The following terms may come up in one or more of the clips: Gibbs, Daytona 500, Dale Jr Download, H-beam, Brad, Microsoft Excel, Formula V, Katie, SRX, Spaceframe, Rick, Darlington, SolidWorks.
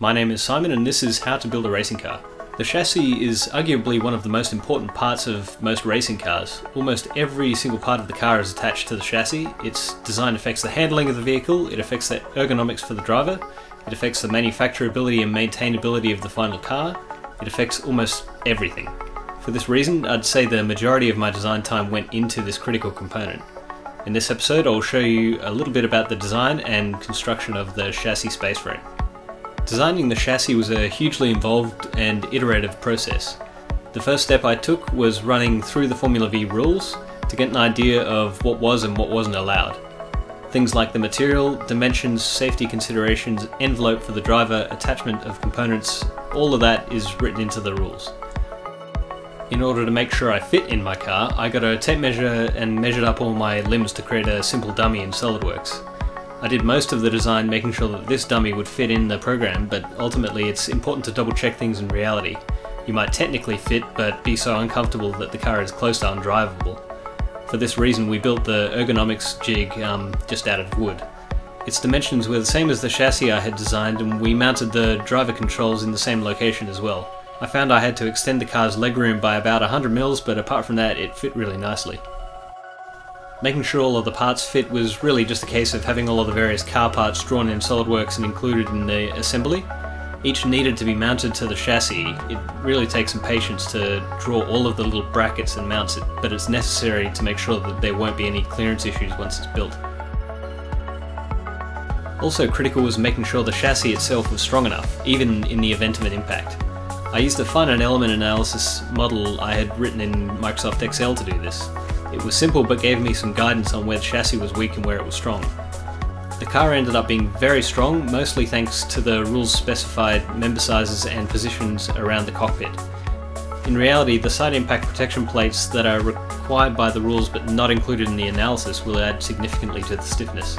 My name is Simon and this is how to build a racing car. The chassis is arguably one of the most important parts of most racing cars. Almost every single part of the car is attached to the chassis. Its design affects the handling of the vehicle, it affects the ergonomics for the driver, it affects the manufacturability and maintainability of the final car, it affects almost everything. For this reason, I'd say the majority of my design time went into this critical component. In this episode, I'll show you a little bit about the design and construction of the chassis space frame. Designing the chassis was a hugely involved and iterative process. The first step I took was running through the Formula V rules to get an idea of what was and what wasn't allowed. Things like the material, dimensions, safety considerations, envelope for the driver, attachment of components, all of that is written into the rules. In order to make sure I fit in my car, I got a tape measure and measured up all my limbs to create a simple dummy in SolidWorks. I did most of the design making sure that this dummy would fit in the program, but ultimately it's important to double check things in reality. You might technically fit, but be so uncomfortable that the car is close to undrivable. For this reason we built the ergonomics jig just out of wood. Its dimensions were the same as the chassis I had designed, and we mounted the driver controls in the same location as well. I found I had to extend the car's legroom by about 100 mils, but apart from that it fit really nicely. Making sure all of the parts fit was really just a case of having all of the various car parts drawn in SolidWorks and included in the assembly. Each needed to be mounted to the chassis. It really takes some patience to draw all of the little brackets and mounts it, but it's necessary to make sure that there won't be any clearance issues once it's built. Also critical was making sure the chassis itself was strong enough, even in the event of an impact. I used a finite element analysis model I had written in Microsoft Excel to do this. It was simple but gave me some guidance on where the chassis was weak and where it was strong. The car ended up being very strong, mostly thanks to the rules specified member sizes and positions around the cockpit. In reality, the side impact protection plates that are required by the rules but not included in the analysis will add significantly to the stiffness.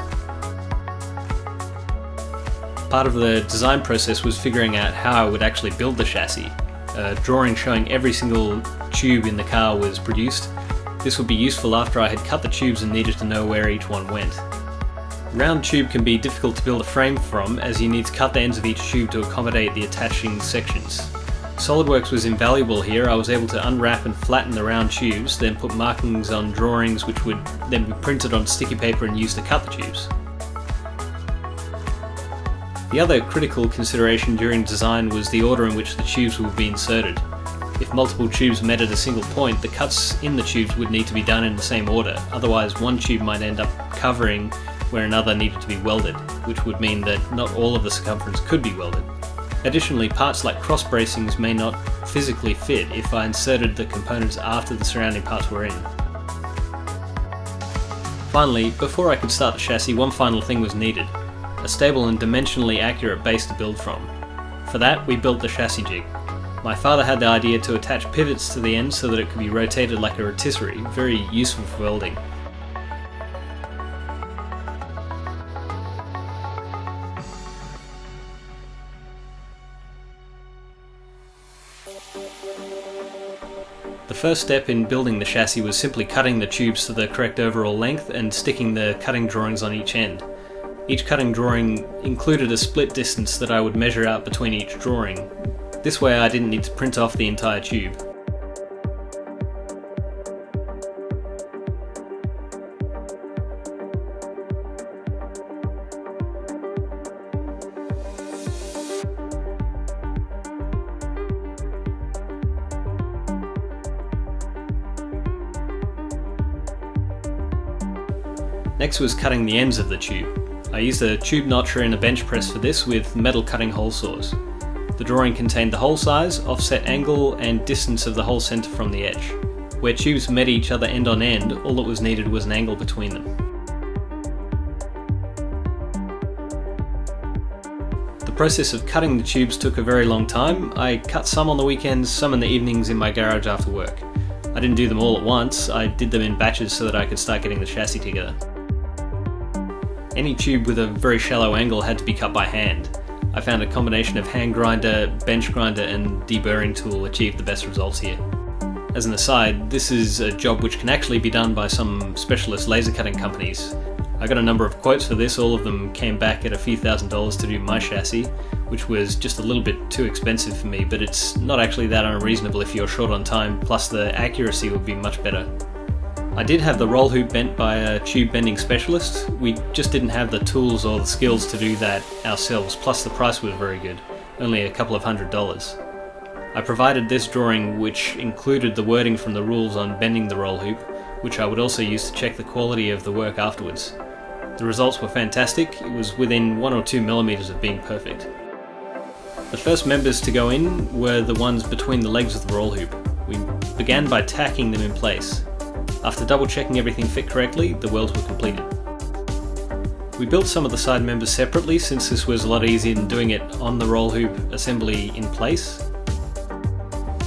Part of the design process was figuring out how I would actually build the chassis. A drawing showing every single tube in the car was produced. This would be useful after I had cut the tubes and needed to know where each one went. Round tube can be difficult to build a frame from, as you need to cut the ends of each tube to accommodate the attaching sections. SolidWorks was invaluable here. I was able to unwrap and flatten the round tubes, then put markings on drawings which would then be printed on sticky paper and used to cut the tubes. The other critical consideration during design was the order in which the tubes would be inserted. If multiple tubes met at a single point, the cuts in the tubes would need to be done in the same order, otherwise one tube might end up covering where another needed to be welded, which would mean that not all of the circumference could be welded. Additionally, parts like cross bracings may not physically fit if I inserted the components after the surrounding parts were in. Finally, before I could start the chassis, one final thing was needed: a stable and dimensionally accurate base to build from. For that, we built the chassis jig. My father had the idea to attach pivots to the end so that it could be rotated like a rotisserie, very useful for welding. The first step in building the chassis was simply cutting the tubes to the correct overall length and sticking the cutting drawings on each end. Each cutting drawing included a split distance that I would measure out between each drawing. This way I didn't need to print off the entire tube. Next was cutting the ends of the tube. I used a tube notcher and a bench press for this with metal cutting hole saws. The drawing contained the hole size, offset angle, and distance of the hole centre from the edge. Where tubes met each other end on end, all that was needed was an angle between them. The process of cutting the tubes took a very long time. I cut some on the weekends, some in the evenings in my garage after work. I didn't do them all at once, I did them in batches so that I could start getting the chassis together. Any tube with a very shallow angle had to be cut by hand. I found a combination of hand grinder, bench grinder and deburring tool achieved the best results here. As an aside, this is a job which can actually be done by some specialist laser cutting companies. I got a number of quotes for this, all of them came back at a few $1000s to do my chassis, which was just a little bit too expensive for me, but it's not actually that unreasonable if you're short on time, plus the accuracy would be much better. I did have the roll hoop bent by a tube bending specialist. We just didn't have the tools or the skills to do that ourselves, plus the price was very good, only a couple of $100s. I provided this drawing, which included the wording from the rules on bending the roll hoop, which I would also use to check the quality of the work afterwards. The results were fantastic. It was within 1 or 2 millimeters of being perfect. The first members to go in were the ones between the legs of the roll hoop. We began by tacking them in place. After double checking everything fit correctly, the welds were completed. We built some of the side members separately since this was a lot easier than doing it on the roll hoop assembly in place.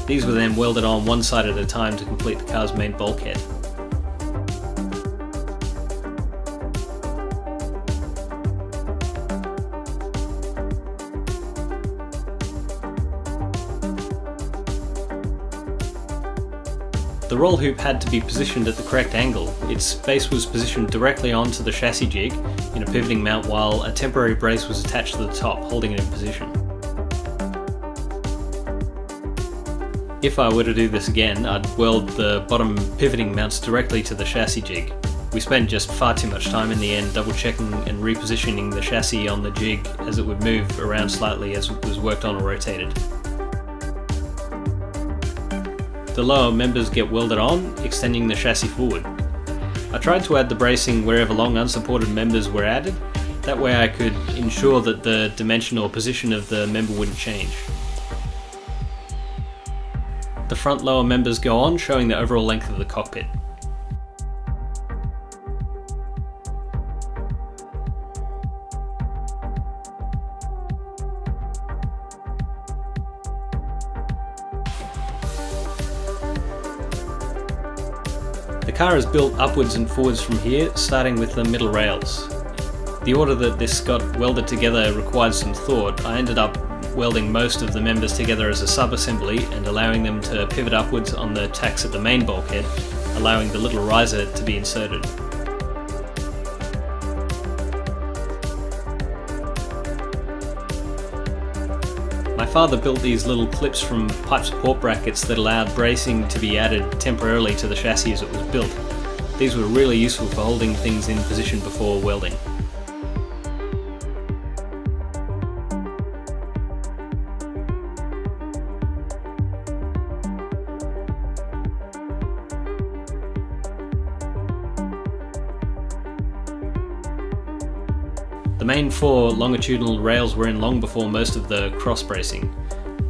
These were then welded on one side at a time to complete the car's main bulkhead. The roll hoop had to be positioned at the correct angle. Its base was positioned directly onto the chassis jig in a pivoting mount, while a temporary brace was attached to the top, holding it in position. If I were to do this again, I'd weld the bottom pivoting mounts directly to the chassis jig. We spent just far too much time in the end double checking and repositioning the chassis on the jig as it would move around slightly as it was worked on or rotated. The lower members get welded on, extending the chassis forward. I tried to add the bracing wherever long unsupported members were added, that way I could ensure that the dimension or position of the member wouldn't change. The front lower members go on, showing the overall length of the cockpit. The car is built upwards and forwards from here, starting with the middle rails. The order that this got welded together required some thought. I ended up welding most of the members together as a sub-assembly and allowing them to pivot upwards on the tacks at the main bulkhead, allowing the little riser to be inserted. My father built these little clips from pipe support brackets that allowed bracing to be added temporarily to the chassis as it was built. These were really useful for holding things in position before welding. The main four longitudinal rails were in long before most of the cross bracing.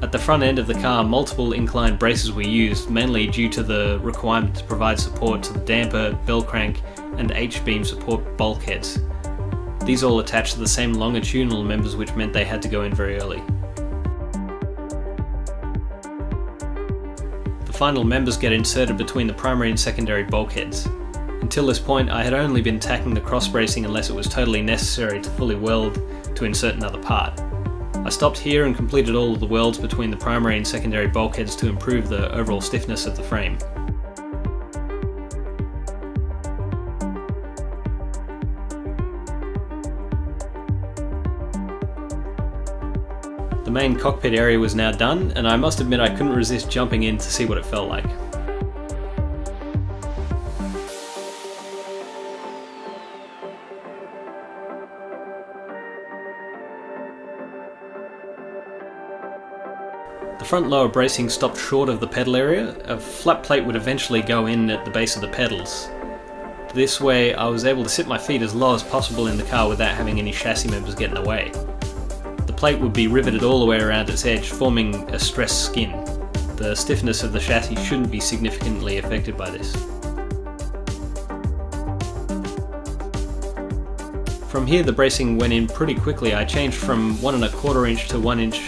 At the front end of the car, multiple inclined braces were used, mainly due to the requirement to provide support to the damper, bell crank, and H-beam support bulkheads. These all attached to the same longitudinal members, which meant they had to go in very early. The final members get inserted between the primary and secondary bulkheads. Until this point, I had only been tacking the cross bracing unless it was totally necessary to fully weld to insert another part. I stopped here and completed all of the welds between the primary and secondary bulkheads to improve the overall stiffness of the frame. The main cockpit area was now done, and I must admit I couldn't resist jumping in to see what it felt like. The front lower bracing stopped short of the pedal area. A flat plate would eventually go in at the base of the pedals. This way I was able to sit my feet as low as possible in the car without having any chassis members get in the way. The plate would be riveted all the way around its edge, forming a stressed skin. The stiffness of the chassis shouldn't be significantly affected by this. From here the bracing went in pretty quickly. I changed from 1 1/4 inch to 1 inch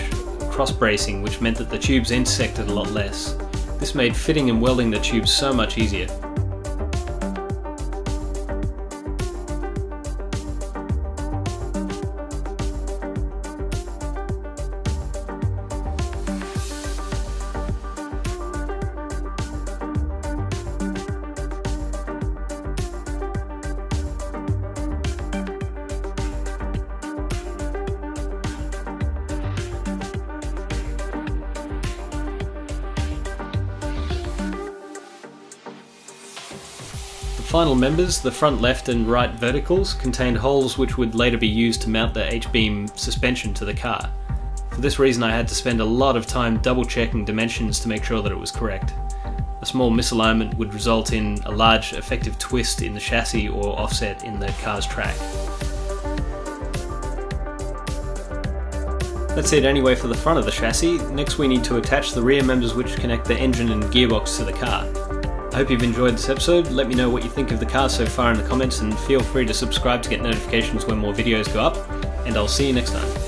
cross bracing, which meant that the tubes intersected a lot less. This made fitting and welding the tubes so much easier. final members, the front left and right verticals, contained holes which would later be used to mount the H-beam suspension to the car. For this reason I had to spend a lot of time double checking dimensions to make sure that it was correct. A small misalignment would result in a large effective twist in the chassis or offset in the car's track. That's it anyway for the front of the chassis. Next we need to attach the rear members which connect the engine and gearbox to the car. I hope you've enjoyed this episode. Let me know what you think of the car so far in the comments, and feel free to subscribe to get notifications when more videos go up, and I'll see you next time.